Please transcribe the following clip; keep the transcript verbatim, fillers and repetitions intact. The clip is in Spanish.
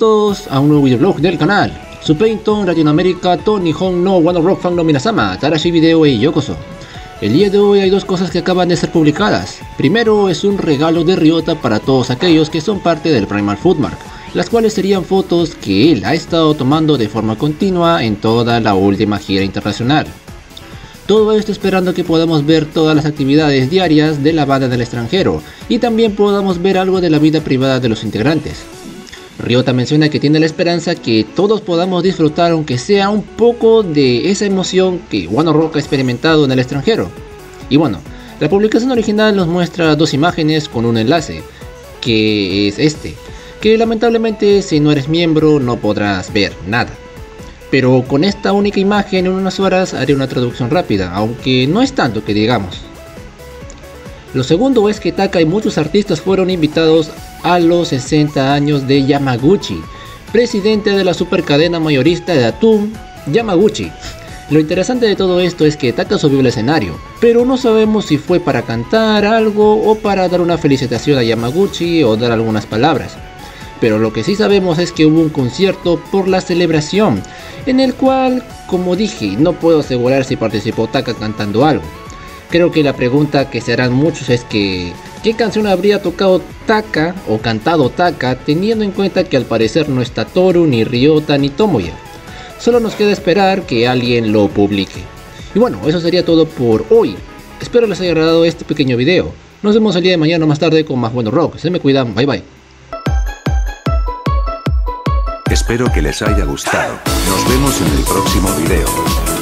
Bienvenidos a un nuevo videoblog del canal. Supeito Latinoamérica to Nihon no One OK ROCK fan no Minasama, Tarashi Video y Yokoso. El día de hoy hay dos cosas que acaban de ser publicadas. Primero es un regalo de Ryota para todos aquellos que son parte del Primal Foodmark, las cuales serían fotos que él ha estado tomando de forma continua en toda la última gira internacional. Todo esto esperando que podamos ver todas las actividades diarias de la banda del extranjero y también podamos ver algo de la vida privada de los integrantes. Ryota menciona que tiene la esperanza que todos podamos disfrutar aunque sea un poco de esa emoción que One OK ROCK ha experimentado en el extranjero. Y bueno, la publicación original nos muestra dos imágenes con un enlace, que es este, que lamentablemente si no eres miembro no podrás ver nada. Pero con esta única imagen en unas horas haré una traducción rápida, aunque no es tanto que digamos. Lo segundo es que Taka y muchos artistas fueron invitados a los sesenta años de Yamaguchi, presidente de la supercadena mayorista de Atum, Yamaguchi. Lo interesante de todo esto es que Taka subió al escenario, pero no sabemos si fue para cantar algo o para dar una felicitación a Yamaguchi o dar algunas palabras. Pero lo que sí sabemos es que hubo un concierto por la celebración, en el cual, como dije, no puedo asegurar si participó Taka cantando algo. Creo que la pregunta que se harán muchos es que ¿qué canción habría tocado Taka o cantado Taka, teniendo en cuenta que al parecer no está Toru, ni Ryota, ni Tomoya? Solo nos queda esperar que alguien lo publique. Y bueno, eso sería todo por hoy. Espero les haya agradado este pequeño video. Nos vemos el día de mañana más tarde con más One OK ROCK. Se me cuidan, bye bye. Espero que les haya gustado. Nos vemos en el próximo video.